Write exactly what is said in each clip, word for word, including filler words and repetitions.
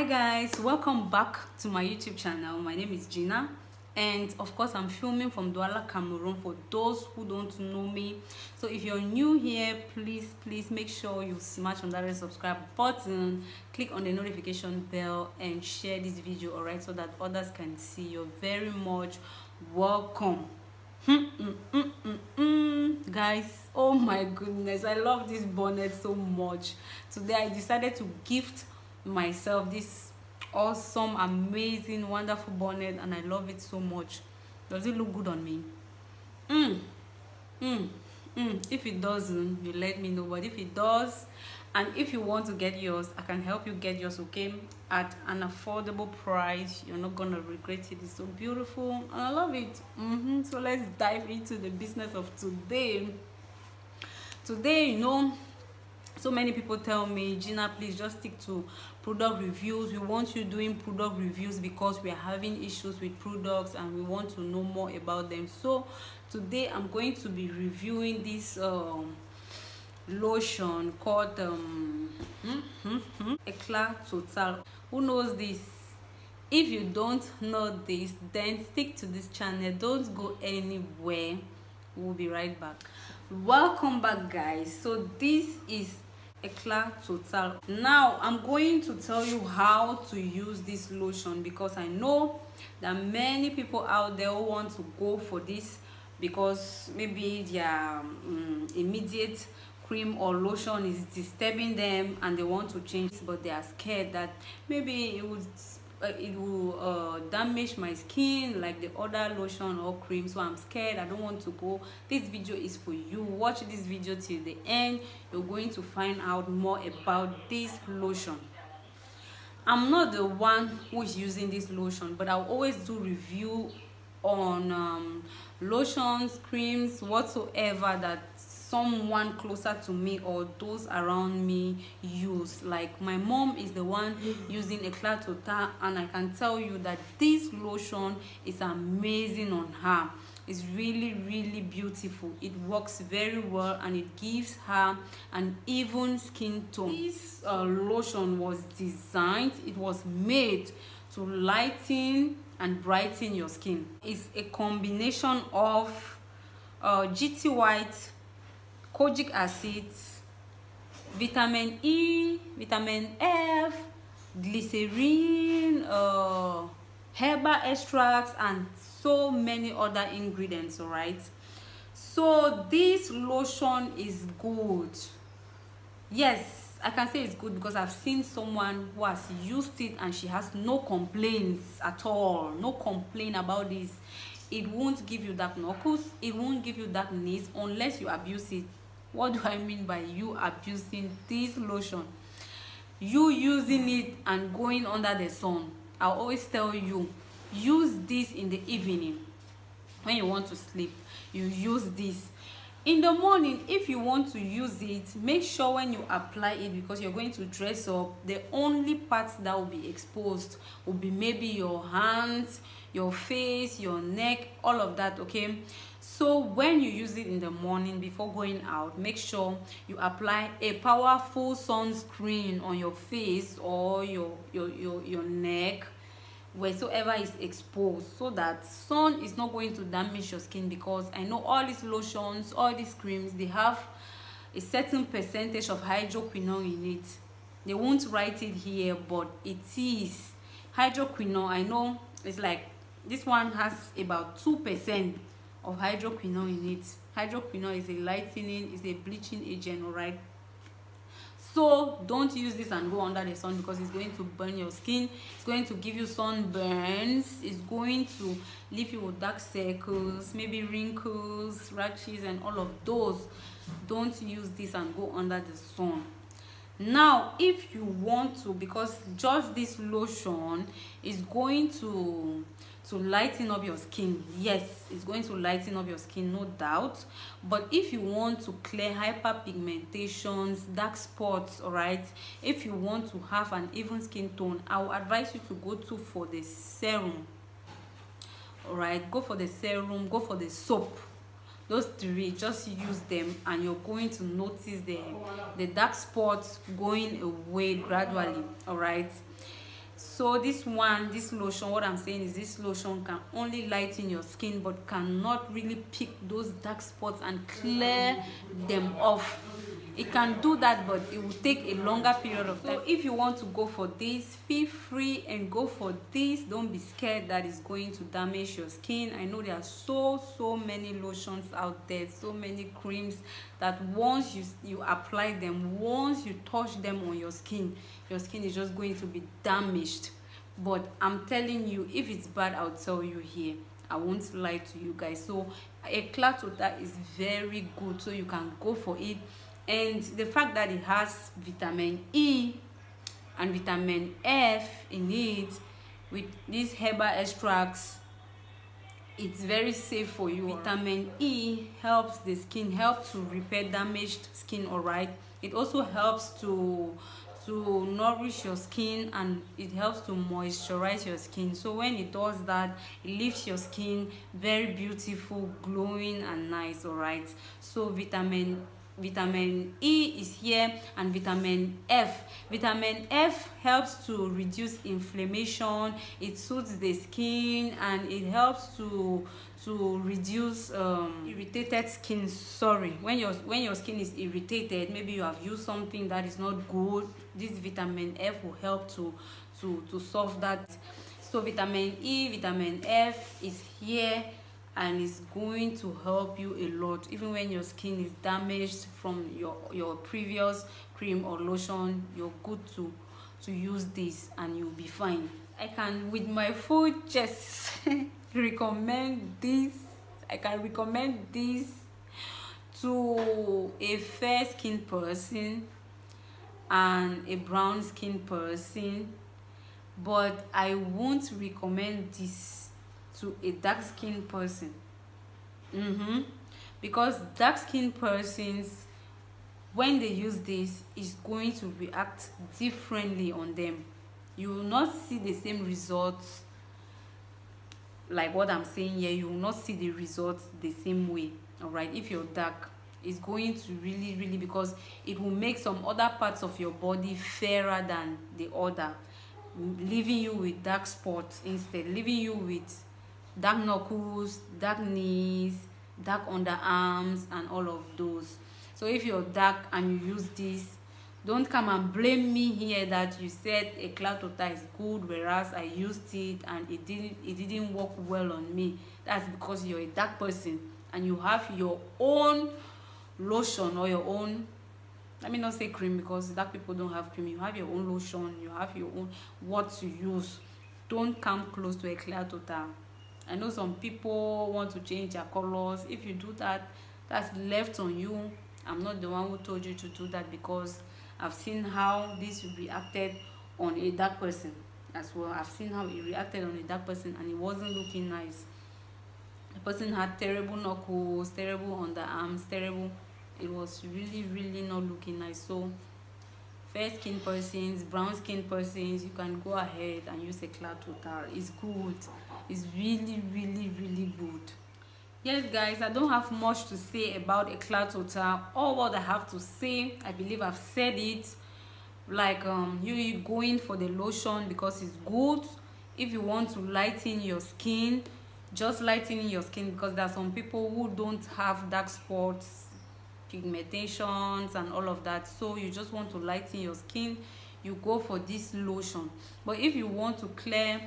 Hi guys, welcome back to my YouTube channel. My name is Gina and of course I'm filming from Douala, Cameroon, for those who don't know me. So if you're new here, please please make sure you smash on that red subscribe button, click on the notification bell and share this video, all right, so that others can see. You're very much welcome. Mm, mm, mm, mm, mm. Guys, oh my goodness, I love this bonnet so much. Today I decided to gift myself this awesome, amazing, wonderful bonnet and I love it so much. Does it look good on me? mm, mm, mm. If it doesn't, you let me know, but if it does and if you want to get yours, I can help you get yours, okay, at an affordable price. You're not gonna regret it. It's so beautiful and I love it. Mm-hmm. So let's dive into the business of today. Today, you know, so many people tell me, Gina, please just stick to product reviews. We want you doing product reviews because we are having issues with products and we want to know more about them. So today I'm going to be reviewing this um, lotion called um, mm, mm, mm, Eclat Total. Who knows this? If you don't know this, then stick to this channel. Don't go anywhere. We'll be right back. Welcome back, guys. So this is Eclat Total. Now I'm going to tell you how to use this lotion because I know that many people out there want to go for this because maybe their um, immediate cream or lotion is disturbing them and they want to change, but they are scared that maybe it would uh, it will uh, damage my skin like the other lotion or cream. So I'm scared, I don't want to go. This video is for you. Watch this video till the end. You're going to find out more about this lotion. I'm not the one who is using this lotion, but I'll always do review on um, lotions, creams, whatsoever that someone closer to me or those around me use. Like my mom is the one using Eclat Total and I can tell you that this lotion is amazing on her. It's really really beautiful. It works very well and it gives her an even skin tone. This uh, lotion was designed, it was made to lighten and brighten your skin. It's a combination of uh, G T white, kojic acid, vitamin E, vitamin F, glycerin, uh, herbal extracts and so many other ingredients, all right? So this lotion is good. Yes, I can say it's good because I've seen someone who has used it and she has no complaints at all. No complaint about this. It won't give you dark knuckles, it won't give you dark knees unless you abuse it. What do I mean by you abusing this lotion? You using it and going under the sun. I always tell you, use this in the evening when you want to sleep. You use this in the morning. If you want to use it, make sure when you apply it, because you're going to dress up, the only parts that will be exposed will be maybe your hands, your face, your neck, all of that, okay? So when you use it in the morning before going out, make sure you apply a powerful sunscreen on your face or your your your, your neck, wheresoever is exposed, so that sun is not going to damage your skin. Because I know all these lotions, all these creams, they have a certain percentage of hydroquinone in it. They won't write it here, but it is hydroquinone. I know it's like this one has about two percent of hydroquinone in it. Hydroquinone is a lightening, is a bleaching agent, all right? So don't use this and go under the sun because it's going to burn your skin. It's going to give you sunburns. It's going to leave you with dark circles, maybe wrinkles, rashes and all of those. Don't use this and go under the sun. Now if you want to, because just this lotion is going to to lighten up your skin. Yes, it's going to lighten up your skin, no doubt, but if you want to clear hyperpigmentations, dark spots, all right, if you want to have an even skin tone, I would advise you to go to for the serum, all right? Go for the serum, go for the soap. Those three, just use them and you're going to notice the the dark spots going away gradually, all right? So this one, this lotion, what I'm saying is this lotion can only lighten your skin but cannot really pick those dark spots and clear them off. It can do that, but it will take a longer period of time. So if you want to go for this, feel free and go for this. Don't be scared that it's going to damage your skin. I know there are so, so many lotions out there, so many creams that once you, you apply them, once you touch them on your skin, your skin is just going to be damaged. But I'm telling you, if it's bad, I'll tell you here. I won't lie to you guys. So Eclat Total is very good, so you can go for it. And the fact that it has vitamin E and vitamin F in it with these herbal extracts, it's very safe for you. Vitamin E helps the skin, helps to repair damaged skin, all right? It also helps to, to nourish your skin, and it helps to moisturize your skin. So when it does that, it leaves your skin very beautiful, glowing and nice, all right? So vitamin Vitamin E is here, and vitamin F. Vitamin F helps to reduce inflammation, it soothes the skin, and it helps to to reduce um, irritated skin. Sorry, when your when your skin is irritated, maybe you have used something that is not good, this vitamin F will help to to to solve that. So vitamin E, vitamin F is here, and it's going to help you a lot. Even when your skin is damaged from your your previous cream or lotion, you're good to to use this and you'll be fine. I can, with my food, just recommend this. I can recommend this to a fair skin person and a brown skin person, but I won't recommend this to a dark skinned person, mm-hmm. because dark skinned persons, when they use this, is going to react differently on them. You will not see the same results. Like what I'm saying here, you will not see the results the same way, all right? If you're dark, it's going to really, really, because it will make some other parts of your body fairer than the other, leaving you with dark spots instead, leaving you with dark knuckles, dark knees, dark underarms, and all of those. So if you're dark and you use this, don't come and blame me here that you said Eclat Total is good, whereas I used it and it didn't, it didn't work well on me. That's because you're a dark person and you have your own lotion or your own, let me not say cream, because dark people don't have cream. You have your own lotion, you have your own what to use. Don't come close to Eclat Total. I know some people want to change their colors. If you do that, that's left on you. I'm not the one who told you to do that, because I've seen how this reacted on a dark person as well. I've seen how it reacted on a dark person and it wasn't looking nice. The person had terrible knuckles, terrible underarms, terrible. It was really, really not looking nice. So fair skin persons, brown skin persons, you can go ahead and use Eclat Total. It's good. It's really, really, really good. Yes, guys, I don't have much to say about Eclat Total. All what I have to say, I believe I've said it. Like um, you go in for the lotion because it's good. If you want to lighten your skin, just lightening your skin, because there are some people who don't have dark spots, pigmentations and all of that. So you just want to lighten your skin, you go for this lotion. But if you want to clear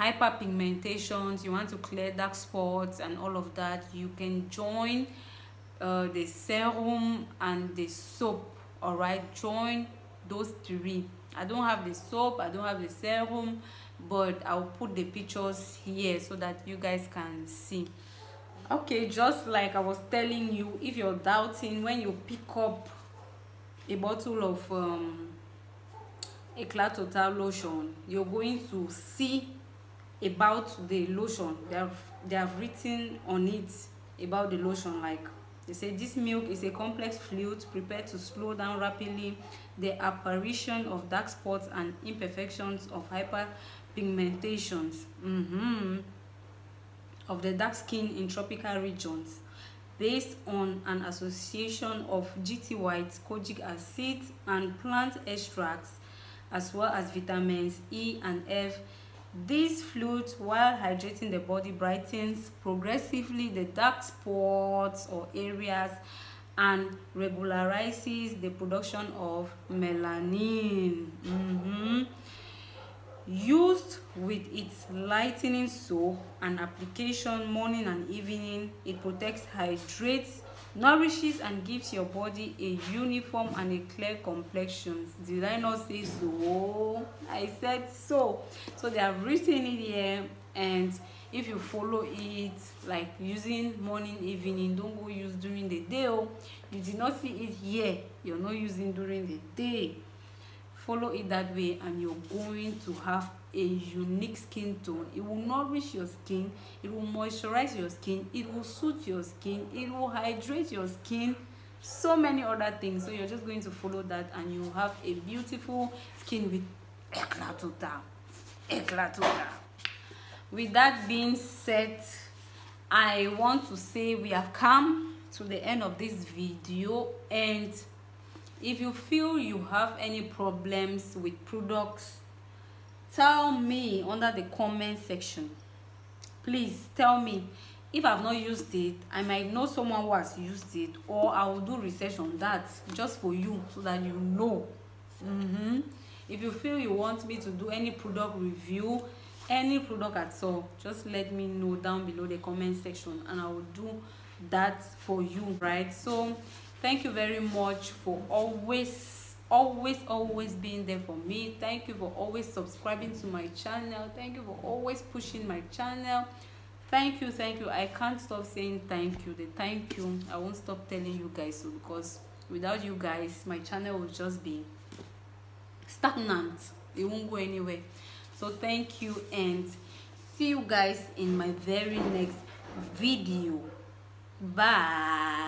hyperpigmentations, you want to clear dark spots and all of that, you can join uh, the serum and the soap, all right? Join those three. I don't have the soap, I don't have the serum, but I'll put the pictures here so that you guys can see. Okay, just like I was telling you, if you're doubting, when you pick up a bottle of um, Eclat Total lotion, you're going to see about the lotion. They have, they have written on it about the lotion. Like they say, this milk is a complex fluid prepared to slow down rapidly the apparition of dark spots and imperfections of hyperpigmentations. Mm-hmm. Of the dark skin in tropical regions, based on an association of G T white, kojic acid, and plant extracts, as well as vitamins E and F. These fluids, while hydrating the body, brightens progressively the dark spots or areas and regularizes the production of melanin. Mm-hmm. Used with its lightening soap and application morning and evening, it protects, hydrates, nourishes, and gives your body a uniform and a clear complexion. Did I not say so? I said so. So they have written it here, and if you follow it, like using morning, evening, don't go use during the day. Oh, you did not see it here, you're not using during the day. Follow it that way and you're going to have a unique skin tone. It will nourish your skin, it will moisturize your skin, it will suit your skin, it will hydrate your skin, so many other things. So you're just going to follow that and you have a beautiful skin with Eclat Total. Eclat Total. With that being said, I want to say we have come to the end of this video, and if you feel you have any problems with products, tell me under the comment section. Please tell me. If I've not used it, I might know someone who has used it, or I will do research on that just for you so that you know. Mm-hmm. If you feel you want me to do any product review, any product at all, just let me know down below the comment section and I will do that for you, right? So thank you very much for always always always being there for me. Thank you for always subscribing to my channel. Thank you for always pushing my channel. Thank you, thank you. I can't stop saying thank you. The thank you, I won't stop telling you guys so, because without you guys my channel will just be stagnant. It won't go anywhere. So thank you, and see you guys in my very next video. Bye.